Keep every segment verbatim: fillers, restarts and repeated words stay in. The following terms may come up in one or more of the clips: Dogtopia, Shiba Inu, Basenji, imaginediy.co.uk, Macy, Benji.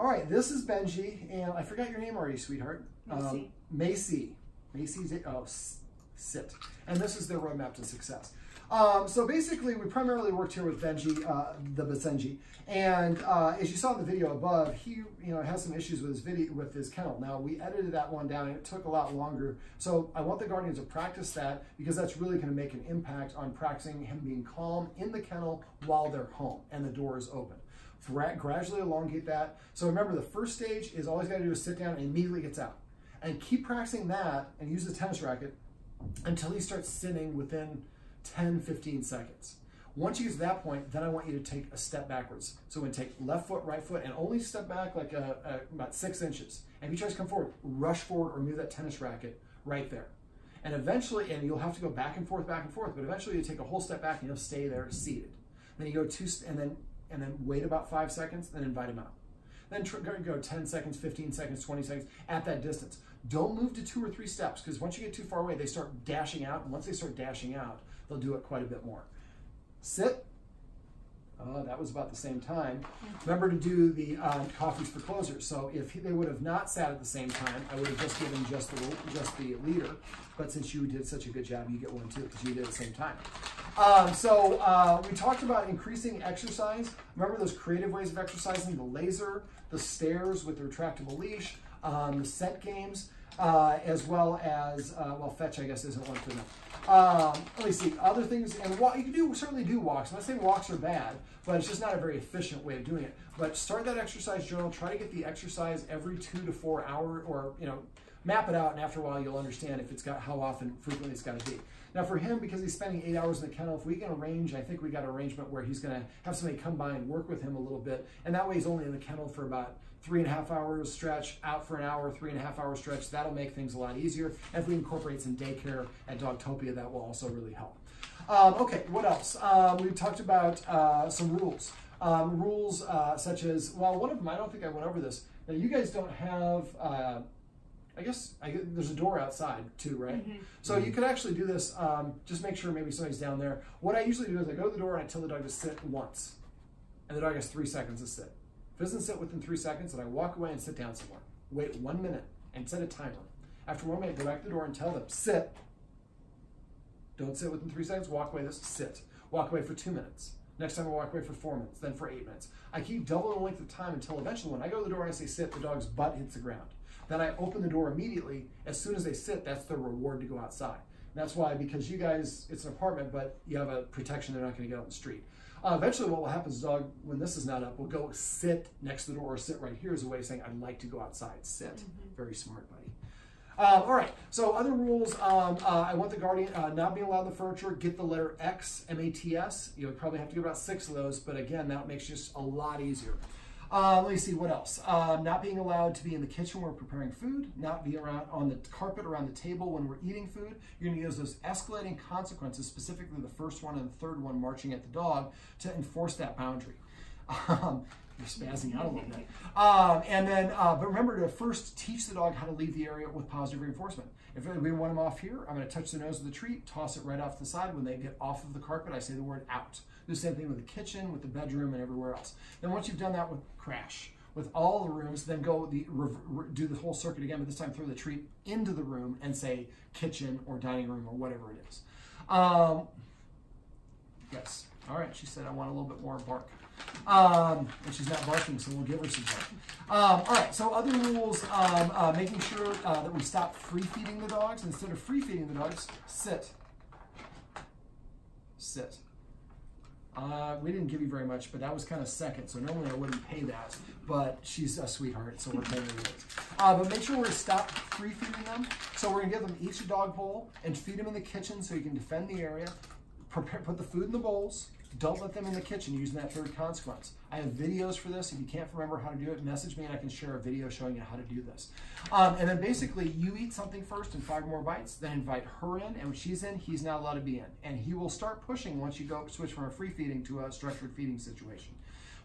All right, this is Benji, and I forgot your name already, sweetheart. Macy. Um, Macy. Macy's, oh, sit. And this is their roadmap to success. Um, so basically, we primarily worked here with Benji, uh, the Basenji, and uh, as you saw in the video above, he you know has some issues with his video with his kennel. Now we edited that one down, and it took a lot longer. So I want the guardians to practice that because that's really going to make an impact on practicing him being calm in the kennel while they're home and the door is open. Gradually elongate that. So remember, the first stage is all he's got to do is sit down and immediately gets out, and keep practicing that and use the tennis racket until he starts sitting within ten, fifteen seconds. Once you get to that point, then I want you to take a step backwards. So when take left foot, right foot, and only step back like a, a, about six inches. And if he tries to come forward, rush forward or move that tennis racket right there. And eventually, and you'll have to go back and forth, back and forth, but eventually you take a whole step back and you'll stay there seated. Then you go two, and then, and then wait about five seconds and invite him out. Then tr go ten seconds, fifteen seconds, twenty seconds at that distance. Don't move to two or three steps because once you get too far away, they start dashing out. And once they start dashing out, they'll do it quite a bit more. Sit. Oh, that was about the same time. Remember to do the uh, coffees for closers. So if they would have not sat at the same time, I would have just given just the, just the leader. But since you did such a good job, you get one too because you did at the same time. Um, so uh, we talked about increasing exercise. Remember those creative ways of exercising, the laser, the stairs with the retractable leash, um, the scent games, uh, as well as, uh, well, fetch, I guess, isn't one for them. Um, let me see, other things, and walk, you can do, certainly do walks. I'm not saying walks are bad, but it's just not a very efficient way of doing it. But start that exercise journal, try to get the exercise every two to four hour, or, you know, map it out, and after a while you'll understand if it's got, how often, frequently it's got to be. Now for him, because he's spending eight hours in the kennel, if we can arrange, I think we got an arrangement where he's going to have somebody come by and work with him a little bit, and that way he's only in the kennel for about three and a half hours, stretch, out for an hour, three and a half hour stretch, that'll make things a lot easier. And if we incorporate some daycare at Dogtopia, that will also really help. Um, okay, what else? Uh, we talked about uh, some rules. Um, rules uh, such as, well, one of them, I don't think I went over this. Now you guys don't have, uh, I guess I, there's a door outside too, right? Mm-hmm. So mm-hmm. you could actually do this, um, just make sure maybe somebody's down there. What I usually do is I go to the door and I tell the dog to sit once. And the dog has three seconds to sit. If it doesn't sit within three seconds, and I walk away and sit down somewhere. Wait one minute and set a timer. After one minute, go back to the door and tell them, sit. Don't sit within three seconds, walk away, this, sit. Walk away for two minutes. Next time I walk away for four minutes, then for eight minutes. I keep doubling the length of time until eventually when I go to the door and I say sit, the dog's butt hits the ground. Then I open the door immediately. As soon as they sit, that's their reward to go outside. And that's why, because you guys, it's an apartment, but you have a protection, they're not gonna get out on the street. Uh, eventually what will happen is the dog, when this is not up, will go sit next to the door or sit right here as a way of saying, I'd like to go outside, sit. Mm-hmm. Very smart, buddy. Uh, all right, so other rules, um, uh, I want the guardian uh, not being allowed the furniture, get the letter X, M A T S. You'll probably have to get about six of those, but again, that makes just a lot easier. Uh, let me see, what else? Um, not being allowed to be in the kitchen when we're preparing food, not be around on the carpet, around the table when we're eating food. You're gonna use those escalating consequences, specifically the first one and the third one marching at the dog, to enforce that boundary. Um, you're spazzing out a little bit. Um, and then, uh, but remember to first teach the dog how to leave the area with positive reinforcement. If we want them off here, I'm gonna touch the nose of the treat, toss it right off the side. When they get off of the carpet, I say the word out. Do the same thing with the kitchen, with the bedroom, and everywhere else. Then once you've done that with crash, with all the rooms, then go the, re, re, do the whole circuit again, but this time throw the treat into the room and say kitchen or dining room or whatever it is. Um, yes, all right, she said I want a little bit more bark. Um, and she's not barking, so we'll give her some bark. Um, all right, so other rules, um, uh, making sure uh, that we stop free feeding the dogs. Instead of free feeding the dogs, sit, sit. Uh, we didn't give you very much, but that was kind of second, so normally I wouldn't pay that, but she's a sweetheart, so we're paying her it. Uh, but make sure we're stop free feeding them. So we're going to give them each a dog bowl and feed them in the kitchen so you can defend the area. Prepare, put the food in the bowls. Don't let them in the kitchen using that third consequence. I have videos for this. If you can't remember how to do it, message me and I can share a video showing you how to do this. Um, and then basically, you eat something first and five more bites, then invite her in, and when she's in, he's not allowed to be in. And he will start pushing once you go switch from a free feeding to a structured feeding situation.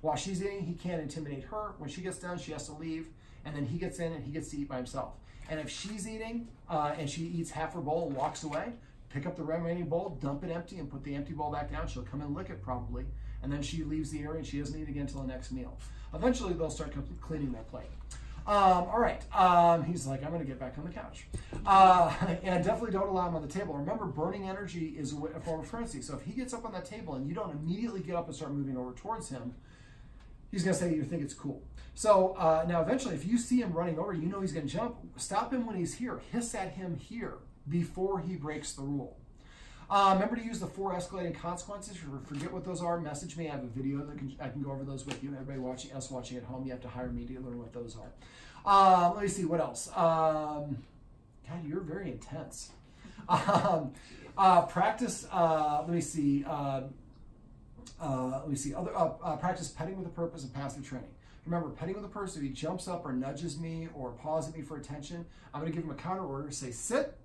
While she's eating, he can't intimidate her. When she gets done, she has to leave, and then he gets in and he gets to eat by himself. And if she's eating uh, and she eats half her bowl and walks away, pick up the remaining bowl, dump it empty, and put the empty bowl back down. She'll come and lick it probably. and then she leaves the area and she doesn't eat again until the next meal. Eventually, they'll start cleaning their plate. Um, all right, um, he's like, I'm going to get back on the couch. Uh, and definitely don't allow him on the table. Remember, burning energy is a form of currency. So if he gets up on that table and you don't immediately get up and start moving over towards him, he's going to say you think it's cool. So uh, now eventually, if you see him running over, you know he's going to jump. Stop him when he's here. Hiss at him here before he breaks the rule. Uh, remember to use the four escalating consequences. If you forget what those are, message me. I have a video that can, I can go over those with you. And everybody watching us watching at home, you have to hire me to learn what those are. Uh, let me see, what else? Um, God, you're very intense. Um, uh, practice, uh, let me see, uh, uh, let me see, Other uh, uh, practice petting with a purpose and passive training. Remember, petting with a purpose, if he jumps up or nudges me or paws at me for attention, I'm going to give him a counter order, say sit.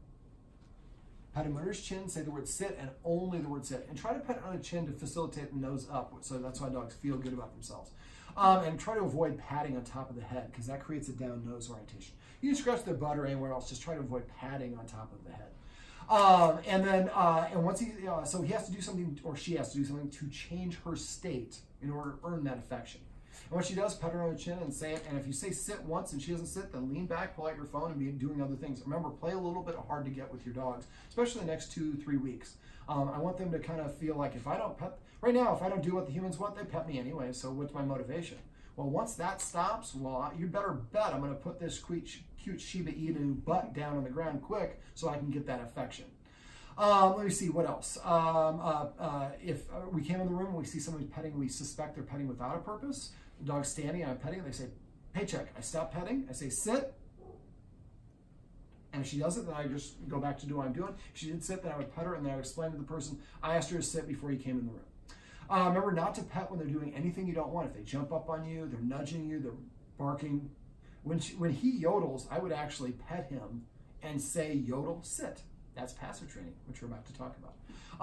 Pet him under his chin, say the word sit and only the word sit. And try to pet on the chin to facilitate the nose up. So that's why dogs feel good about themselves. Um, and try to avoid patting on top of the head because that creates a down nose orientation. You can scratch their butt or anywhere else. Just try to avoid patting on top of the head. Um, and then, uh, and once he, uh, so he has to do something, or she has to do something to change her state in order to earn that affection. And when she does, pet her on the chin and say it. And if you say sit once and she doesn't sit, then lean back, pull out your phone, and be doing other things. Remember, play a little bit hard to get with your dogs, especially the next two, three weeks. Um, I want them to kind of feel like if I don't pet, right now, if I don't do what the humans want, they pet me anyway, so what's my motivation? Well, once that stops, well, you better bet I'm going to put this cute, cute Shiba Inu butt down on the ground quick so I can get that affection. Um, let me see, what else? Um, uh, uh, if we came in the room and we see somebody petting, we suspect they're petting without a purpose. The dog's standing and I'm petting, they say, paycheck. I stop petting, I say, sit. And if she doesn't, then I just go back to do what I'm doing. If she did sit, then I would pet her and then I would explain to the person, I asked her to sit before you came in the room. Uh, remember not to pet when they're doing anything you don't want. If they jump up on you, they're nudging you, they're barking. When, she, when he yodels, I would actually pet him and say, yodel, sit. That's passive training, which we're about to talk about.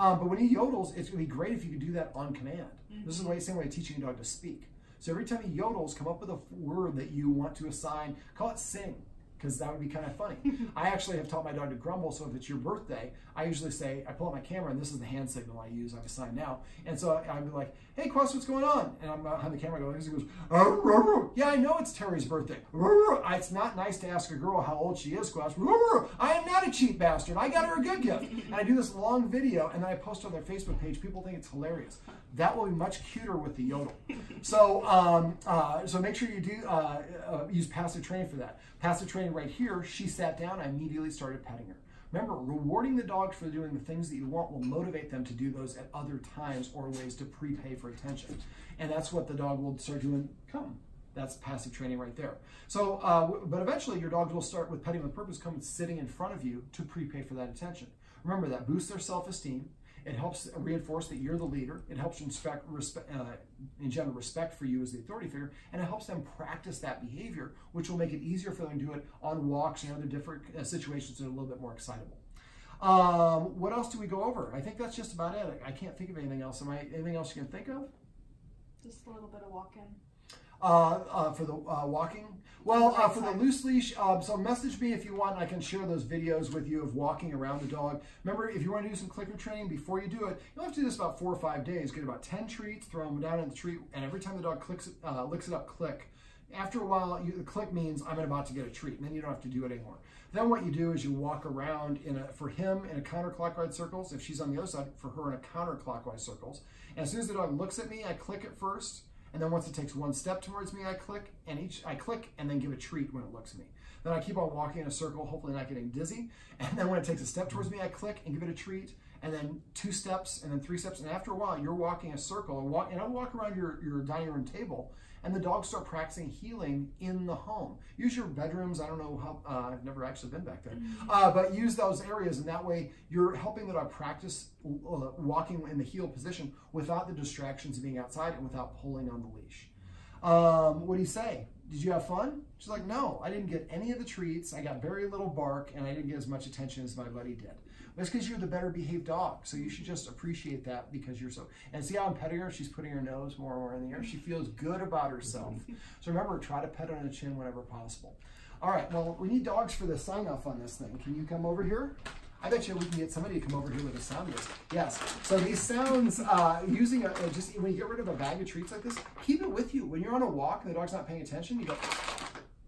Um, but when he yodels, it's going to be great if you could do that on command. Mm-hmm. This is the same way teaching a dog to speak. So every time he yodels, come up with a word that you want to assign. Call it sing, because that would be kind of funny. I actually have taught my dog to grumble, so if it's your birthday, I usually say, I pull out my camera, and this is the hand signal I use, I've assigned now. And so I'd be like, hey, Quest, what's going on? And I'm behind the camera, going, he goes, oh, roh, roh. Yeah, I know it's Terry's birthday. Roh, roh. It's not nice to ask a girl how old she is, Quest. Roh, roh. I am not a cheap bastard. I got her a good gift. And I do this long video, and then I post it on their Facebook page. People think it's hilarious. That will be much cuter with the yodel. So, um, uh, so make sure you do uh, uh, use passive training for that. Passive training right here, she sat down, I immediately started petting her. Remember, rewarding the dog for doing the things that you want will motivate them to do those at other times or ways to prepay for attention. And that's what the dog will start doing, come. That's passive training right there. So, uh, but eventually your dog will start with petting with purpose, come and sitting in front of you to prepay for that attention. Remember, that boosts their self-esteem. It helps reinforce that you're the leader. It helps respect, respect, uh, engender respect for you as the authority figure, and it helps them practice that behavior, which will make it easier for them to do it on walks and other different uh, situations that are a little bit more excitable. Um, what else do we go over? I think that's just about it. I can't think of anything else. Am I, anything else you can think of? Just a little bit of walk-in. Uh, uh, for the uh, walking? Well, uh, for the loose leash, uh, so message me if you want, and I can share those videos with you of walking around the dog. Remember, if you want to do some clicker training before you do it, you'll have to do this about four or five days. Get about ten treats, throw them down in the treat, and every time the dog clicks, uh, licks it up, click. After a while, you, the click means I'm about to get a treat, and then you don't have to do it anymore. Then what you do is you walk around, in a, for him, in a counterclockwise circles. If she's on the other side, for her in a counterclockwise circles. And as soon as the dog looks at me, I click it first. And then once it takes one step towards me, I click, and each I click and then give a treat when it looks at me. Then I keep on walking in a circle, hopefully not getting dizzy. And then when it takes a step towards me, I click and give it a treat, and then two steps, and then three steps. And after a while, you're walking a circle, and, walk, and I walk around your, your dining room table, and the dogs start practicing healing in the home. Use your bedrooms. I don't know how, uh, I've never actually been back there, uh, but use those areas, and that way you're helping the dog practice uh, walking in the heel position without the distractions of being outside and without pulling on the leash. Um, what do you say? Did you have fun? She's like, no, I didn't get any of the treats. I got very little bark, and I didn't get as much attention as my buddy did. That's because you're the better behaved dog, so you should just appreciate that because you're so. And see how I'm petting her? She's putting her nose more and more in the air. She feels good about herself. So remember, try to pet her on the chin whenever possible. All right, well, we need dogs for the sign off on this thing. Can you come over here? I bet you we can get somebody to come over here with a sound list. Yes. So these sounds, uh, using a, a just when you get rid of a bag of treats like this, keep it with you. When you're on a walk and the dog's not paying attention, you go,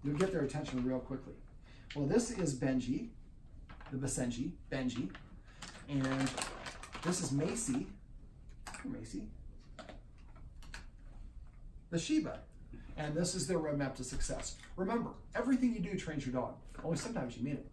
you'll get their attention real quickly. Well, this is Benji, the Basenji, Benji, and this is Macy, Macy, the Shiba, and this is their roadmap to success. Remember, everything you do trains your dog. Only sometimes you mean it.